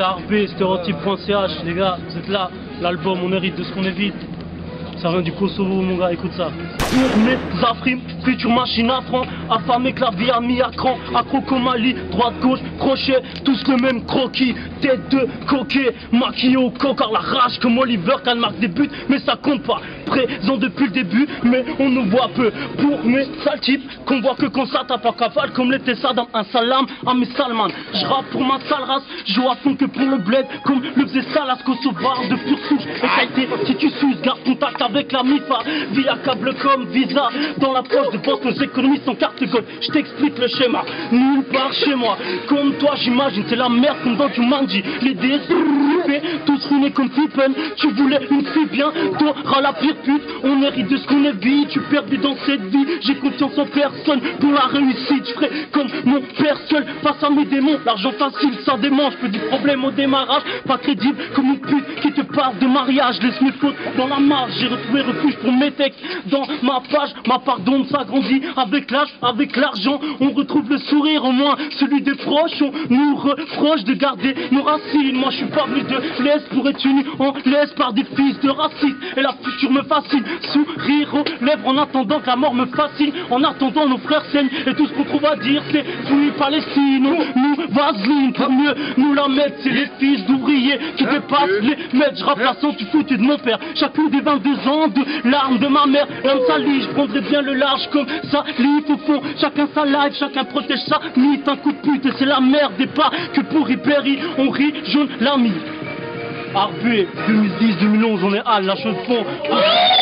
c'est ARB, STEREOTYPE.CH, les gars, vous êtes là, l'album, on hérite de ce qu'on évite. Ça vient du Kosovo, mon gars, écoute ça. Pour mes afrimes, future machine à franc, affamé que la vie a mis à cran, acrocomali, droite-gauche, crochet, tous le même croquis, tête de coquet, maquillé au coquard, la rage comme Oliver, quand marque des buts, mais ça compte pas. Présent depuis le début, mais on nous voit peu. Pour mes sales types, qu'on voit que quand ça tape à cavale, comme l'était Saddam, un salam à mes salman. Je rappe pour ma sale race, je joue à fond que pour le bled, comme le faisait Salas Kosovar de pure souche. Et ça a été, si tu souses, garde contact avec la MIFA, vie à câble comme visa, dans la poche de poste aux économistes en carte gold. Je t'explique le schéma, nulle part chez moi. Comme toi, j'imagine, c'est la merde comme dans du manji. Les DS, tous ruinés comme Pippen. Tu voulais une fille bien, t'auras la pire pute. On hérite de ce qu'on est vie, tu perdis dans cette vie. J'ai confiance en personne pour la réussite. Je ferai comme mon père seul face à mes démons. L'argent facile, ça démange, peu du problème au démarrage. Pas crédible comme une pute qui te passe de mariage. Laisse mes fautes dans la marge, j'ai retrouvé refuge pour mes textes dans ma page. Ma part d'ombre s'agrandit avec l'âge, avec l'argent. On retrouve le sourire, au moins celui des proches. On nous reproche de garder nos racines. Moi je suis pas venu de l'Est pour être uni en l'Est par des fils de racistes. Et la future me fascine, sourire aux lèvres en attendant que la mort me fascine. En attendant nos frères saignent et tout ce qu'on trouve à dire c'est fouille Palestino, nous vaseline. Pour mieux nous la mettre, c'est les fils d'ouvriers qui dépassent les maîtres. Je rappe la sang du foutu de mon père, chacune des 22 ans de larmes de ma mère. L'homme salit, je prendrai bien le large comme ça, livre au fond. Chacun sa life, chacun protège sa mythe. Un coup de pute et c'est la merde des pas que pour Ribéry on rit jaune l'ami. RB 2010-2011, on est à la Chaux-de-Fonds.